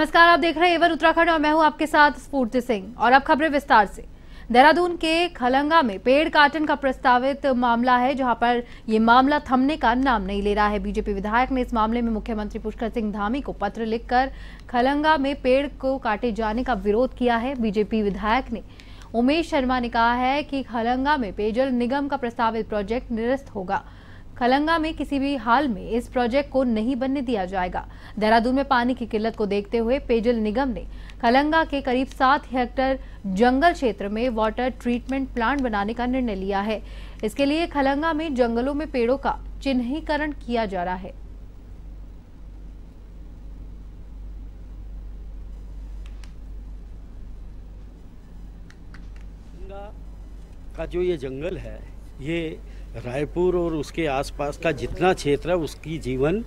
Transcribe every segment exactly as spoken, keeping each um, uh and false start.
नमस्कार, आप देख रहे हैं एवर उत्तराखंड और मैं हूं आपके साथ स्पूर्ति सिंह। और अब खबरें विस्तार से। देहरादून के खलंगा में पेड़ काटन का प्रस्तावित मामला है, जहां पर यह मामला थमने का नाम नहीं ले रहा है। बीजेपी विधायक ने इस मामले में मुख्यमंत्री पुष्कर सिंह धामी को पत्र लिखकर खलंगा में पेड़ को काटे जाने का विरोध किया है। बीजेपी विधायक ने उमेश शर्मा ने कहा है कि खलंगा में पेयजल निगम का प्रस्तावित प्रोजेक्ट निरस्त होगा। खलंगा में किसी भी हाल में इस प्रोजेक्ट को नहीं बनने दिया जाएगा। देहरादून में पानी की किल्लत को देखते हुए पेयजल निगम ने खलंगा के करीब सात हेक्टेयर जंगल क्षेत्र में वाटर ट्रीटमेंट प्लांट बनाने का निर्णय लिया है। इसके लिए खलंगा में जंगलों में पेड़ों का चिन्हीकरण किया जा रहा है। का जो ये जंगल है, ये रायपुर और उसके आसपास का जितना क्षेत्र है उसकी जीवन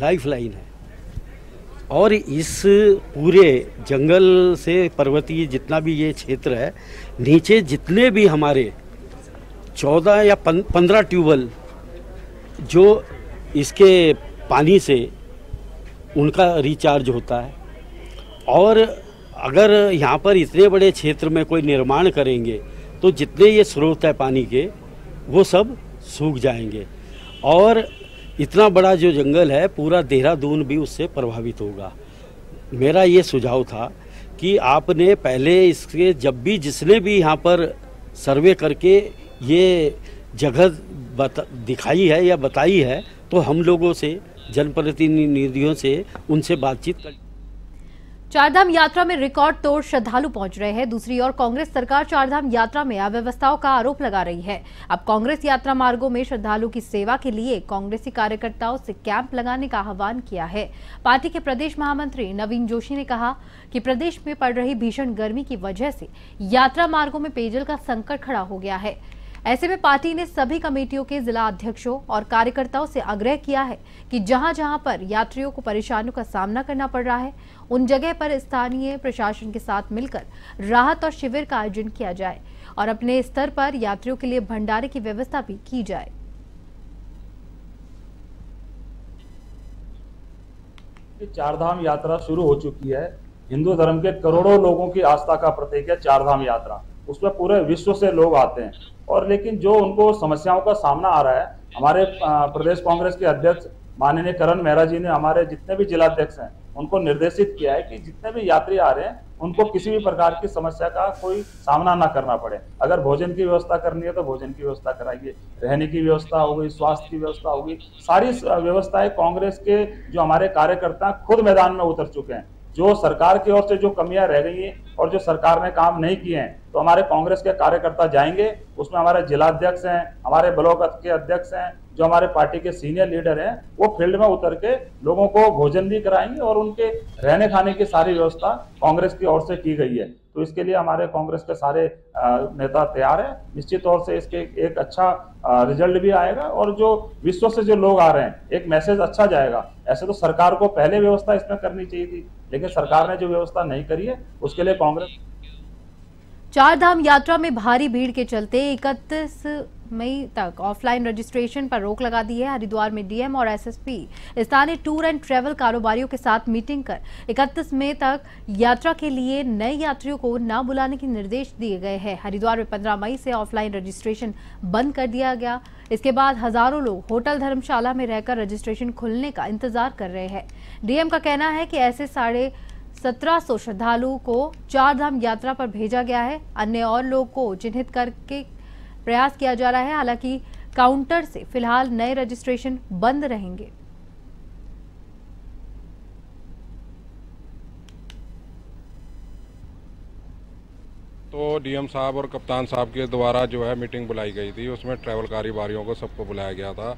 लाइफलाइन है। और इस पूरे जंगल से पर्वतीय जितना भी ये क्षेत्र है, नीचे जितने भी हमारे चौदह या पंद्रह ट्यूबवेल जो इसके पानी से उनका रिचार्ज होता है। और अगर यहाँ पर इतने बड़े क्षेत्र में कोई निर्माण करेंगे तो जितने ये स्रोत है पानी के वो सब सूख जाएंगे। और इतना बड़ा जो जंगल है, पूरा देहरादून भी उससे प्रभावित होगा। मेरा ये सुझाव था कि आपने पहले इसके जब भी जिसने भी यहाँ पर सर्वे करके ये जगह बता दिखाई है या बताई है, तो हम लोगों से, जनप्रतिनिधियों से, उनसे बातचीत कर। चारधाम यात्रा में रिकॉर्ड तोड़ श्रद्धालु पहुंच रहे हैं। दूसरी ओर कांग्रेस सरकार चारधाम यात्रा में अव्यवस्थाओं का आरोप लगा रही है। अब कांग्रेस यात्रा मार्गों में श्रद्धालु की सेवा के लिए कांग्रेसी कार्यकर्ताओं से कैंप लगाने का आह्वान किया है। पार्टी के प्रदेश महामंत्री नवीन जोशी ने कहा कि प्रदेश में पड़ रही भीषण गर्मी की वजह से यात्रा मार्गों में पेयजल का संकट खड़ा हो गया है। ऐसे में पार्टी ने सभी कमेटियों के जिला अध्यक्षों और कार्यकर्ताओं से आग्रह किया है कि जहां जहां पर यात्रियों को परेशानियों का सामना करना पड़ रहा है, उन जगह पर स्थानीय प्रशासन के साथ मिलकर राहत और शिविर का आयोजन किया जाए और अपने स्तर पर यात्रियों के लिए भंडारे की व्यवस्था भी की जाए। चारधाम यात्रा शुरू हो चुकी है। हिंदू धर्म के करोड़ों लोगों की आस्था का प्रतीक है चारधाम यात्रा। उसमें पूरे विश्व से लोग आते हैं और लेकिन जो उनको समस्याओं का सामना आ रहा है, हमारे प्रदेश कांग्रेस के अध्यक्ष माननीय करण मेहरा जी ने हमारे जितने भी जिलाध्यक्ष हैं उनको निर्देशित किया है कि जितने भी यात्री आ रहे हैं उनको किसी भी प्रकार की समस्या का कोई सामना ना करना पड़े। अगर भोजन की व्यवस्था करनी है तो भोजन की व्यवस्था कराइए, रहने की व्यवस्था होगी, स्वास्थ्य की व्यवस्था होगी, सारी व्यवस्थाएं कांग्रेस के जो हमारे कार्यकर्ता खुद मैदान में उतर चुके हैं। जो सरकार की ओर से जो कमियां रह गई हैं और जो सरकार ने काम नहीं किए हैं, तो हमारे कांग्रेस के कार्यकर्ता जाएंगे। उसमें हमारे जिलाध्यक्ष हैं, हमारे ब्लॉक के अध्यक्ष हैं, जो हमारे पार्टी के सीनियर लीडर हैं, वो फील्ड में उतर के लोगों को भोजन भी कराएंगे और उनके रहने खाने की सारी व्यवस्था कांग्रेस की ओर से की गई है। तो इसके लिए हमारे कांग्रेस के सारे नेता तैयार हैं। निश्चित तौर से इसके एक अच्छा रिजल्ट भी आएगा और जो विश्व से जो लोग आ रहे हैं, एक मैसेज अच्छा जाएगा। ऐसे तो सरकार को पहले व्यवस्था इसमें करनी चाहिए थी, लेकिन सरकार ने जो व्यवस्था नहीं करी है उसके लिए कांग्रेस। चारधाम यात्रा में भारी भीड़ के चलते इकतीस मई तक ऑफलाइन रजिस्ट्रेशन पर रोक लगा दी है। हरिद्वार में डीएम और एसएसपी स्थानीय टूर एंड ट्रैवल कारोबारियों के साथ मीटिंग कर इकतीस मई तक यात्रा के लिए नए यात्रियों को न बुलाने के निर्देश दिए गए हैं। हरिद्वार में पंद्रह मई से ऑफलाइन रजिस्ट्रेशन बंद कर दिया गया। इसके बाद हजारों लोग होटल धर्मशाला में रहकर रजिस्ट्रेशन खुलने का इंतजार कर रहे हैं। डीएम का कहना है कि ऐसे साढ़े सत्रह सौ श्रद्धालुओं को चारधाम यात्रा पर भेजा गया है। अन्य और लोग को चिन्हित करके प्रयास किया जा रहा है। हालांकि काउंटर से फिलहाल नए रजिस्ट्रेशन बंद रहेंगे। तो डीएम साहब और कप्तान साहब के द्वारा जो है मीटिंग बुलाई गई थी, उसमें ट्रैवल कारोबारियों को सबको बुलाया गया था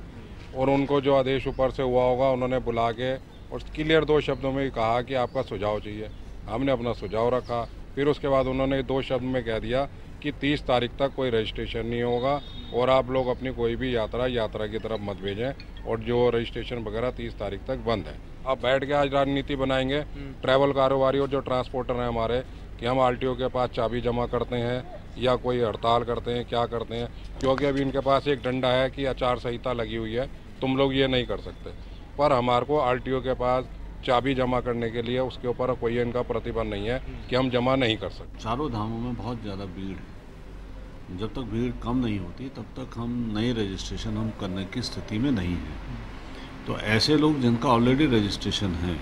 और उनको जो आदेश ऊपर से हुआ होगा उन्होंने बुला के और क्लियर दो शब्दों में कहा कि आपका सुझाव चाहिए। हमने अपना सुझाव रखा, फिर उसके बाद उन्होंने दो शब्द में कह दिया कि तीस तारीख तक कोई रजिस्ट्रेशन नहीं होगा और आप लोग अपनी कोई भी यात्रा यात्रा की तरफ मत भेजें और जो रजिस्ट्रेशन वगैरह तीस तारीख तक बंद है। आप बैठ के आज राजनीति बनाएंगे। ट्रैवल कारोबारी और जो ट्रांसपोर्टर हैं हमारे, कि हम आरटीओ के पास चाबी जमा करते हैं या कोई हड़ताल करते हैं, क्या करते हैं, क्योंकि अभी इनके पास एक डंडा है कि आचार संहिता लगी हुई है, तुम लोग ये नहीं कर सकते। पर हमारे को आरटीओ के पास चाबी जमा करने के लिए, उसके ऊपर कोई इनका प्रतिबंध नहीं है कि हम जमा नहीं कर सकते। चारों धामों में बहुत ज़्यादा भीड़ है, जब तक भीड़ कम नहीं होती तब तक हम नए रजिस्ट्रेशन हम करने की स्थिति में नहीं हैं। तो ऐसे लोग जिनका ऑलरेडी रजिस्ट्रेशन है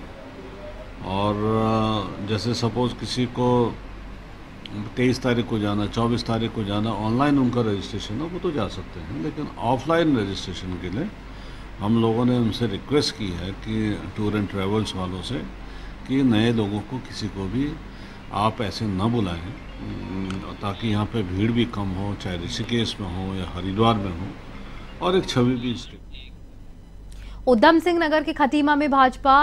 और जैसे सपोज़ किसी को तेईस तारीख को जाना, चौबीस तारीख को जाना, ऑनलाइन उनका रजिस्ट्रेशन हो वो तो जा सकते हैं, लेकिन ऑफलाइन रजिस्ट्रेशन के लिए हम लोगों ने उनसे रिक्वेस्ट की है कि टूर एंड ट्रैवल्स वालों से कि नए लोगों को किसी को भी आप ऐसे ना बुलाएं, ताकि यहाँ पे भीड़ भी कम हो, चाहे ऋषिकेश में हो या हरिद्वार में हो, और एक छवि भी। उधम सिंह नगर के खतीमा में भाजपा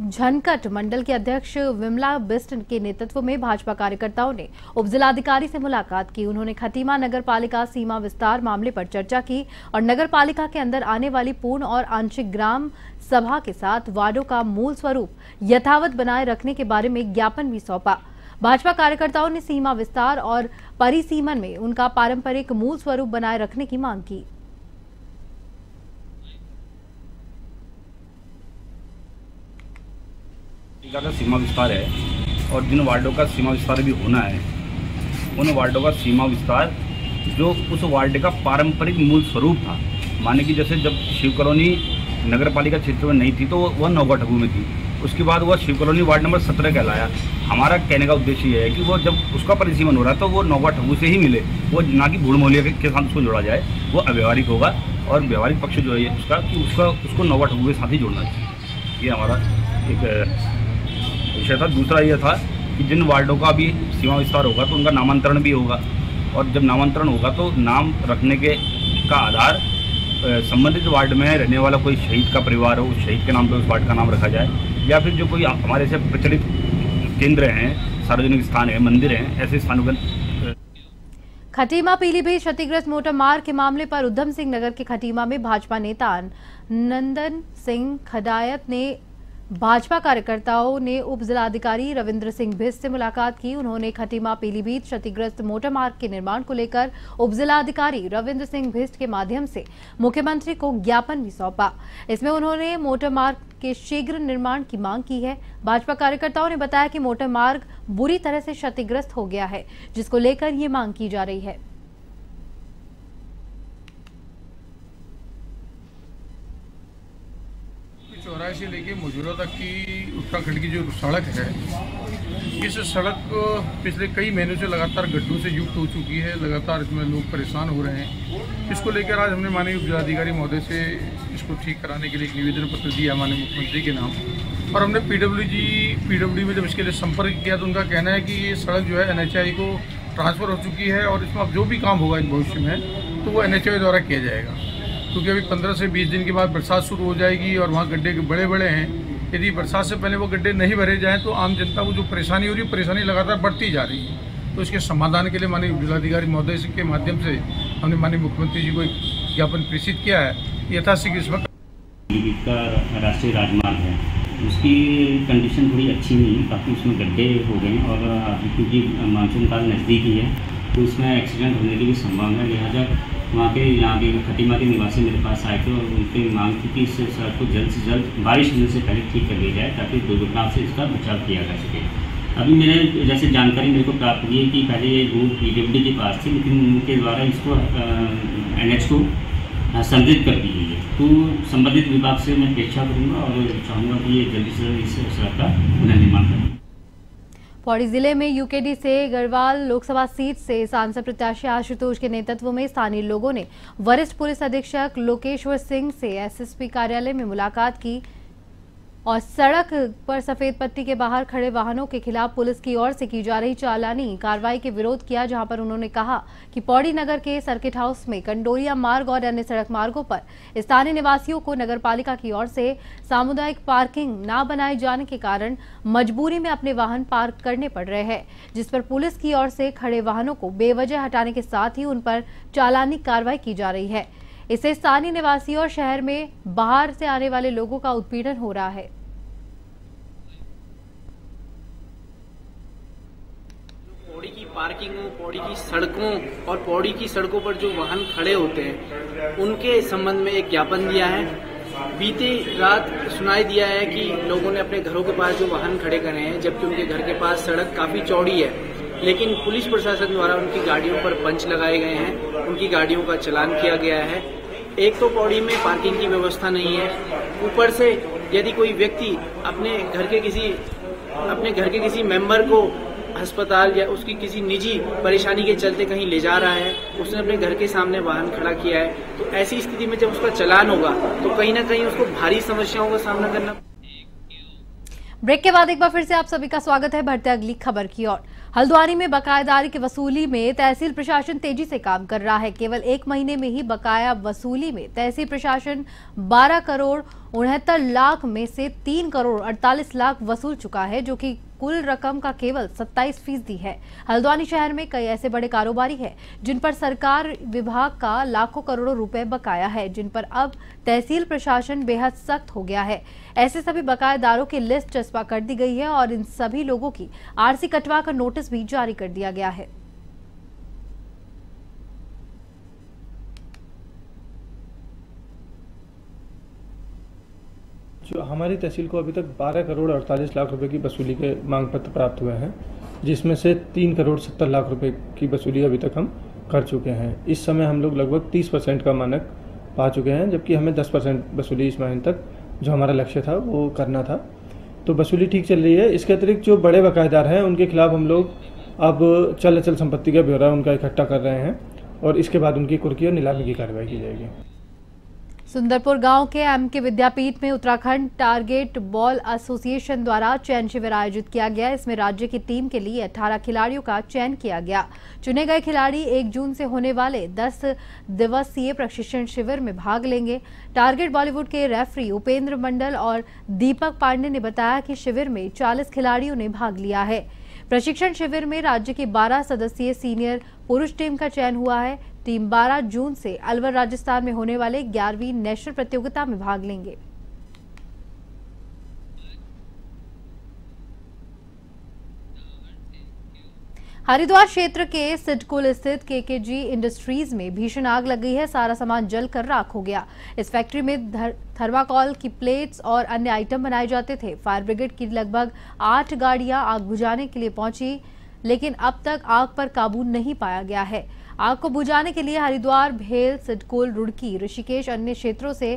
झनकट मंडल के अध्यक्ष विमला बिष्ट के नेतृत्व में भाजपा कार्यकर्ताओं ने उपजिलाधिकारी से मुलाकात की। उन्होंने खतीमा नगर पालिका सीमा विस्तार मामले पर चर्चा की और नगर पालिका के अंदर आने वाली पूर्ण और आंशिक ग्राम सभा के साथ वार्डों का मूल स्वरूप यथावत बनाए रखने के बारे में ज्ञापन भी सौंपा। भाजपा कार्यकर्ताओं ने सीमा विस्तार और परिसीमन में उनका पारंपरिक मूल स्वरूप बनाए रखने की मांग की। का सीमा विस्तार है और जिन वार्डों का सीमा विस्तार भी होना है उन वार्डों का सीमा विस्तार जो उस वार्ड का पारंपरिक मूल स्वरूप था, माने कि जैसे जब शिव कॉलोनी नगर पालिका क्षेत्र में नहीं थी तो वह नौगाठगू में थी, उसके बाद वह शिव कॉलोनी वार्ड नंबर सत्रह कहलाया। हमारा कहने का उद्देश्य यह है कि वो जब उसका परिसीमन हो रहा तो वो नौगाठगू से ही मिले, वो ना कि भूड़ मोहल्ले के साथ उसको जोड़ा जाए, वो अव्यवहारिक होगा और व्यवहारिक पक्ष जो है उसका कि उसका उसको नौगाठगू के साथ ही जोड़ना चाहिए। ये हमारा एक विषय था। दूसरा यह था कि जिन वार्डों का भी सीमा विस्तार होगा तो उनका नामांतरण भी होगा और जब नामांतरण होगा तो नाम रखने के का आधार संबंधित वार्ड में रहने वाला कोई शहीद का परिवार हो, उस शहीद के नाम पर उस वार्ड का नाम रखा जाए, या फिर जो कोई हमारे से प्रचलित केंद्र हैं, सार्वजनिक स्थान है, मंदिर हैं, ऐसे स्थानों पर। खटीमा पीलीभीत क्षतिग्रस्त मोटर मार्ग के मामले पर उधम सिंह नगर के खटीमा में भाजपा नेता नंदन सिंह खदायत ने भाजपा कार्यकर्ताओं ने उप जिलाधिकारी रविंद्र सिंह भिष्ट से मुलाकात की। उन्होंने खटीमा पीलीभीत क्षतिग्रस्त मोटर मार्ग के निर्माण को लेकर उप जिलाधिकारी रविंद्र सिंह भिष्ट के माध्यम से मुख्यमंत्री को ज्ञापन भी सौंपा। इसमें उन्होंने मोटर मार्ग के शीघ्र निर्माण की मांग की है। भाजपा कार्यकर्ताओं ने बताया कि मोटर मार्ग बुरी तरह से क्षतिग्रस्त हो गया है, जिसको लेकर ये मांग की जा रही है। चौराहे से लेके मुजरों तक की उत्तराखंड की जो सड़क है, इस सड़क पिछले कई महीनों से लगातार गड्ढों से युक्त हो चुकी है, लगातार इसमें लोग परेशान हो रहे हैं। इसको लेकर आज हमने माननीय उप जिलाधिकारी महोदय से इसको ठीक कराने के लिए एक निवेदन पत्र दिया माननीय मुख्यमंत्री के नाम, और हमने पीडब्ल्यूडी पीडब्ल्यूडी में जब इसके लिए संपर्क किया तो उनका कहना है कि ये सड़क जो है एन एच आई को ट्रांसफ़र हो चुकी है और इसमें अब जो भी काम होगा इन भविष्य में तो वो एन एच आई द्वारा किया जाएगा, क्योंकि अभी पंद्रह से बीस दिन के बाद बरसात शुरू हो जाएगी और वहाँ गड्ढे बड़े बड़े हैं। यदि बरसात से पहले वो गड्ढे नहीं भरे जाएँ तो आम जनता को जो परेशानी हो रही है, परेशानी लगातार बढ़ती जा रही है। तो इसके समाधान के लिए माननीय जिलाधिकारी महोदय के माध्यम से हमने माननीय मुख्यमंत्री जी को एक ज्ञापन प्रेषित किया है। यथाशीघ्र इस वक्त पीलीभीत का राष्ट्रीय राजमार्ग है, उसकी कंडीशन थोड़ी अच्छी नहीं है, काफ़ी उसमें गड्ढे हो गए और क्योंकि मानसून काल नज़दीक ही है तो उसमें एक्सीडेंट होने की भी संभावना है। लिहाजा वहाँ के यहाँ के खटीमा के निवासी मेरे पास आए थे और उनकी मांग थी कि इस सड़क को जल्द से जल्द बारिश होने से पहले ठीक कर लिया जाए ताकि दुर्घटना से इसका बचाव किया जा सके। अभी मैंने जैसे जानकारी मेरे को प्राप्त हुई है कि पहले ये रूट पीडब्ल्यूडी के पास थी, लेकिन उनके द्वारा इसको एन एच को संदिग्ध कर दी गई है। तो संबंधित विभाग से मैं अपेक्षा करूँगा और चाहूँगा कि ये जल्दी से जल्द इस सड़क का पुनर्निर्माण करें। पौड़ी जिले में यूकेडी से गढ़वाल लोकसभा सीट से सांसद प्रत्याशी आशुतोष के नेतृत्व में स्थानीय लोगों ने वरिष्ठ पुलिस अधीक्षक लोकेश्वर सिंह से एसएसपी कार्यालय में मुलाकात की और सड़क पर सफेद पट्टी के बाहर खड़े वाहनों के खिलाफ पुलिस की ओर से की जा रही चालानी कार्रवाई के विरोध किया, जहां पर उन्होंने कहा कि पौड़ी नगर के सर्किट हाउस में कंडोरिया मार्ग और अन्य सड़क मार्गों पर स्थानीय निवासियों को नगरपालिका की ओर से सामुदायिक पार्किंग ना बनाए जाने के कारण मजबूरी में अपने वाहन पार्क करने पड़ रहे हैं, जिस पर पुलिस की ओर से खड़े वाहनों को बेवजह हटाने के साथ ही उन पर चालानी कार्रवाई की जा रही है। इससे स्थानीय निवासियों और शहर में बाहर से आने वाले लोगों का उत्पीड़न हो रहा है। पौड़ी की पार्किंगों, पौड़ी की सड़कों और पौड़ी की सड़कों पर जो वाहन खड़े होते हैं उनके संबंध में एक ज्ञापन दिया है। बीती रात सुनाई दिया है कि लोगों ने अपने घरों के पास जो वाहन खड़े करे हैं, जबकि उनके घर के पास सड़क काफी चौड़ी है, लेकिन पुलिस प्रशासन द्वारा उनकी गाड़ियों पर पंच लगाए गए हैं, उनकी गाड़ियों का चलान किया गया है। एक तो पौड़ी में पार्किंग की व्यवस्था नहीं है, ऊपर से यदि कोई व्यक्ति अपने घर के किसी अपने घर के किसी मेंबर को अस्पताल या उसकी किसी निजी परेशानी के चलते कहीं ले जा रहा है, उसने अपने घर के सामने वाहन खड़ा किया है, तो ऐसी स्थिति में जब उसका चलान होगा तो कहीं ना कहीं उसको भारी समस्याओं का सामना करना। ब्रेक के बाद एक बार फिर से आप सभी का स्वागत है। बढ़ते अगली खबर की ओर। हल्द्वानी में बकायादारी की वसूली में तहसील प्रशासन तेजी से काम कर रहा है। केवल एक महीने में ही बकाया वसूली में तहसील प्रशासन बारह करोड़ उनहत्तर लाख में से तीन करोड़ अड़तालीस लाख वसूल चुका है, जो कि कुल रकम का केवल सत्ताईस फीसदी है। हल्द्वानी शहर में कई ऐसे बड़े कारोबारी हैं जिन पर सरकार विभाग का लाखों करोड़ों रुपए बकाया है, जिन पर अब तहसील प्रशासन बेहद सख्त हो गया है। ऐसे सभी बकायेदारों की लिस्ट चस्पा कर दी गई है और इन सभी लोगों की आरसी कटवा का नोटिस भी जारी कर दिया गया है। जो हमारी तहसील को अभी तक बारह करोड़ अड़तालीस लाख रुपए की वसूली के मांग पत्र प्राप्त हुए हैं, जिसमें से तीन करोड़ सत्तर लाख रुपए की वसूली अभी तक हम कर चुके हैं। इस समय हम लोग लगभग तीस परसेंट का मानक पा चुके हैं, जबकि हमें दस परसेंट वसूली इस महीने तक जो हमारा लक्ष्य था वो करना था, तो वसूली ठीक चल रही है। इसके अतिरिक्त जो बड़े बकायेदार हैं उनके खिलाफ हम लोग अब चल अचल संपत्ति का ब्यौरा उनका इकट्ठा कर रहे हैं और इसके बाद उनकी कुर्की और नीलामी की कार्रवाई की जाएगी। सुंदरपुर गांव के एम के विद्यापीठ में उत्तराखंड टारगेट बॉल एसोसिएशन द्वारा चयन शिविर आयोजित किया गया। इसमें राज्य की टीम के लिए अठारह खिलाड़ियों का चयन किया गया। चुने गए खिलाड़ी एक जून से होने वाले दस दिवसीय प्रशिक्षण शिविर में भाग लेंगे। टारगेट बॉलीवुड के रेफरी उपेंद्र मंडल और दीपक पांडे ने बताया कि शिविर में चालीस खिलाड़ियों ने भाग लिया है। प्रशिक्षण शिविर में राज्य की बारह सदस्यीय सीनियर पुरुष टीम का चयन हुआ है। टीम बारह जून से अलवर राजस्थान में होने वाले ग्यारहवीं नेशनल प्रतियोगिता में भाग लेंगे। हरिद्वार क्षेत्र के सिडकुल स्थित केकेजी इंडस्ट्रीज में भीषण आग लग गई है। सारा सामान जलकर राख हो गया। इस फैक्ट्री में धर, थर्माकोल की प्लेट्स और अन्य आइटम बनाए जाते थे। फायर ब्रिगेड की लगभग आठ गाड़ियां आग बुझाने के लिए पहुंची, लेकिन अब तक आग पर काबू नहीं पाया गया है। आग को बुझाने के लिए हरिद्वार, भेल, सिडकुल, रुड़की, ऋषिकेश, अन्य क्षेत्रों से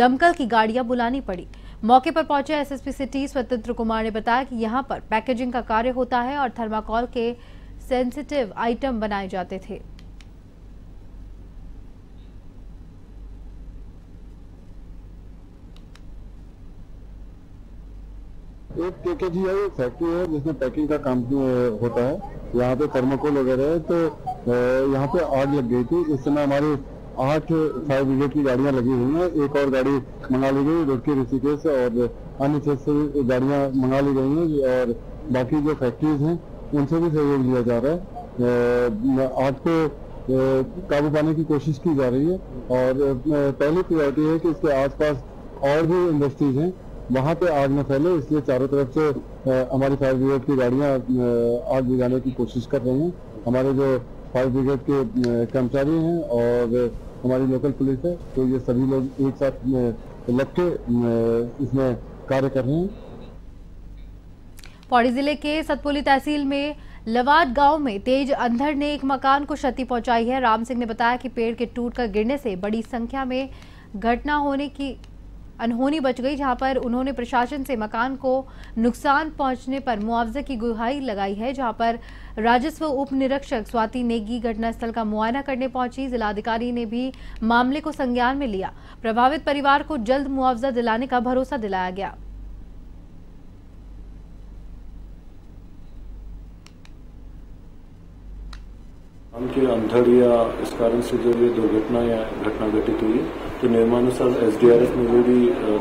दमकल की गाड़ियां बुलानी पड़ी। मौके पर पहुंचे एसएसपी सिटी स्वतंत्र कुमार ने बताया कि यहां पर पैकेजिंग का कार्य होता है और थर्माकोल के सेंसिटिव आइटम बनाए जाते थे। एक केकेजी है, फैक्ट्री है जिसमें पैकिंग का काम होता है। यहाँ पे थर्माकोल वगैरह है, तो यहाँ पे आग लग गई थी। इस समय हमारी आठ फायर ब्रिगेड की गाड़ियाँ लगी हुई हैं। एक और गाड़ी मंगा ली गई रुड़की, ऋषिकेश और अन्य क्षेत्र से गाड़ियाँ मंगा ली गई हैं और बाकी जो फैक्ट्रीज हैं उनसे भी सहयोग लिया जा रहा है। आग को काबू पाने की कोशिश की जा रही है और पहली प्रायोरिटी है कि इसके आसपास और भी इंडस्ट्रीज हैं, वहाँ पे आग न फैले, इसलिए चारों तरफ से हमारी फायर ब्रिगेड की गाड़ियाँ आग बुझाने की कोशिश कर रही हैं। हमारे जो फायर ब्रिगेड के कर्मचारी हैं और हमारी लोकल पुलिस है, तो ये सभी लोग एक साथ लग के इसमें कार्य कर रहे हैं। पौड़ी जिले के सतपुली तहसील में लवाद गांव में तेज अंधड़ ने एक मकान को क्षति पहुंचाई है। राम सिंह ने बताया कि पेड़ के टूटकर गिरने से बड़ी संख्या में घटना होने की अनहोनी बच गई, जहां पर उन्होंने प्रशासन से मकान को नुकसान पहुंचने पर मुआवजे की गुहार लगाई है। जहां पर राजस्व उप निरीक्षक स्वाति नेगी घटनास्थल का मुआयना करने पहुंची। जिलाधिकारी ने भी मामले को संज्ञान में लिया। प्रभावित परिवार को जल्द मुआवजा दिलाने का भरोसा दिलाया गया। के अंधड़ या इस कारण से जो ये दुर्घटना या घटना घटित हुई तो नियमानुसार एसडीआरएफ में जो भी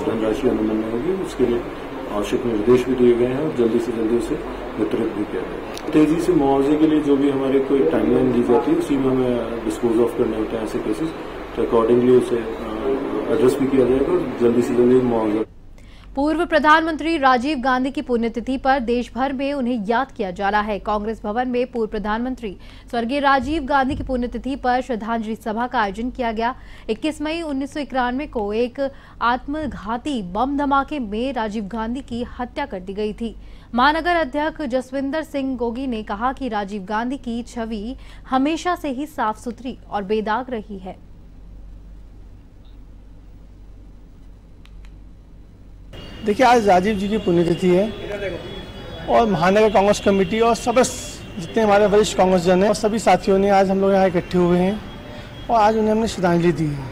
धनराशि अनुमन्य होगी उसके लिए आवश्यक निर्देश भी दिए गए हैं और जल्दी से जल्दी उसे वितरित भी किया गया। तेजी से मुआवजे के लिए जो भी हमारे कोई टाइमलाइन दी जाती है उसी में हमें डिस्पोज ऑफ करने होते हैं ऐसे केसेस, तो अकॉर्डिंगली उसे एड्रेस भी किया जाएगा और जल्दी से जल्दी मुआवजा। पूर्व प्रधानमंत्री राजीव गांधी की पुण्यतिथि पर देश भर में उन्हें याद किया जाना है। कांग्रेस भवन में पूर्व प्रधानमंत्री स्वर्गीय राजीव गांधी की पुण्यतिथि पर श्रद्धांजलि सभा का आयोजन किया गया। इक्कीस मई उन्नीस सौ इक्यानवे को एक आत्मघाती बम धमाके में राजीव गांधी की हत्या कर दी गई थी। महानगर अध्यक्ष जसविंदर सिंह गोगी ने कहा कि राजीव गांधी की छवि हमेशा से ही साफ सुथरी और बेदाग रही है। देखिए, आज राजीव जी की पुण्यतिथि है और महानगर कांग्रेस कमेटी और सब जितने हमारे वरिष्ठ कांग्रेसजन हैं और सभी साथियों ने आज हम लोग यहाँ इकट्ठे हुए हैं और आज उन्हें हमने श्रद्धांजलि दी है,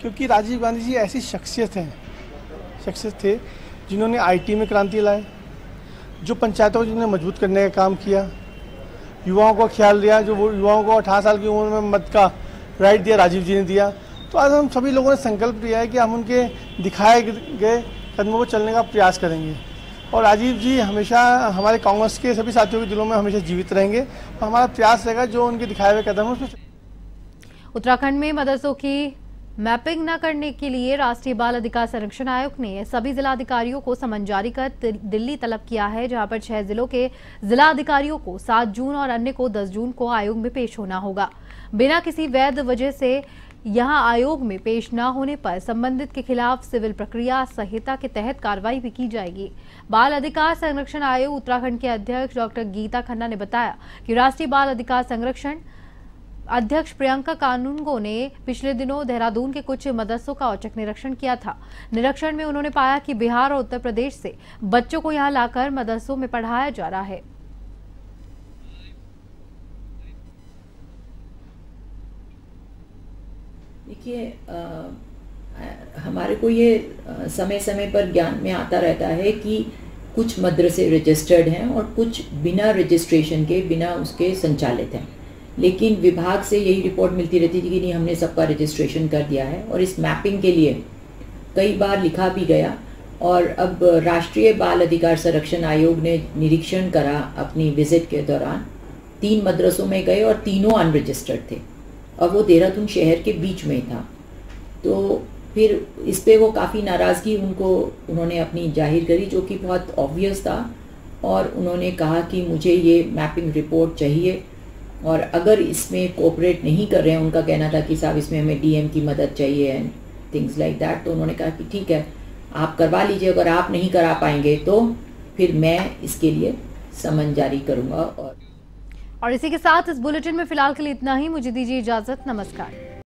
क्योंकि राजीव गांधी जी ऐसी शख्सियत हैं शख्सियत थे जिन्होंने आईटी में क्रांति लाए, जो पंचायतों को जिन्होंने मजबूत करने का काम किया, युवाओं का ख्याल लिया, जो युवाओं को अठारह साल की उम्र में मत का राइट दिया राजीव जी ने दिया। तो आज हम सभी लोगों ने संकल्प लिया है कि हम उनके दिखाए गए कदमों को चलने का प्रयास करेंगे और राजीव जी हमेशा हमारे कांग्रेस के सभी साथियों के दिलों में हमेशा जीवित रहेंगे और हमारा प्रयास रहेगा जो उनके दिखाए हुए कदम हैं। उत्तराखंड में मदरसों की मैपिंग न करने के लिए राष्ट्रीय बाल अधिकार संरक्षण आयोग ने सभी जिलाधिकारियों को समन जारी कर दिल्ली तलब किया है, जहां पर छह जिलों के जिलाधिकारियों को सात जून और अन्य को दस जून को आयोग में पेश होना होगा। बिना किसी वैध वजह से यहां आयोग में पेश न होने पर संबंधित के खिलाफ सिविल प्रक्रिया संहिता के तहत कार्रवाई भी की जाएगी। बाल अधिकार संरक्षण आयोग उत्तराखंड के अध्यक्ष डॉक्टर गीता खन्ना ने बताया कि राष्ट्रीय बाल अधिकार संरक्षण अध्यक्ष प्रियंका कानूनगो ने पिछले दिनों देहरादून के कुछ मदरसों का औचक निरीक्षण किया था। निरीक्षण में उन्होंने पाया कि बिहार और उत्तर प्रदेश से बच्चों को यहाँ लाकर मदरसों में पढ़ाया जा रहा है। देखिए, हमारे को ये समय समय पर ज्ञान में आता रहता है कि कुछ मदरसे रजिस्टर्ड हैं और कुछ बिना रजिस्ट्रेशन के, बिना उसके संचालित हैं, लेकिन विभाग से यही रिपोर्ट मिलती रहती थी कि नहीं, हमने सबका रजिस्ट्रेशन कर दिया है। और इस मैपिंग के लिए कई बार लिखा भी गया और अब राष्ट्रीय बाल अधिकार संरक्षण आयोग ने निरीक्षण करा। अपनी विजिट के दौरान तीन मदरसों में गए और तीनों अनरजिस्टर्ड थे और वो देहरादून शहर के बीच में था। तो फिर इस पे वो काफ़ी नाराज़गी उनको उन्होंने अपनी जाहिर करी, जो कि बहुत ऑब्वियस था। और उन्होंने कहा कि मुझे ये मैपिंग रिपोर्ट चाहिए और अगर इसमें कोऑपरेट नहीं कर रहे हैं, उनका कहना था कि साहब इसमें हमें डीएम की मदद चाहिए एंड थिंग्स लाइक दैट। तो उन्होंने कहा कि ठीक है, आप करवा लीजिए, अगर आप नहीं करा पाएंगे तो फिर मैं इसके लिए समन जारी करूँगा। और और इसी के साथ इस बुलेटिन में फिलहाल के लिए इतना ही। मुझे दीजिए इजाजत। नमस्कार।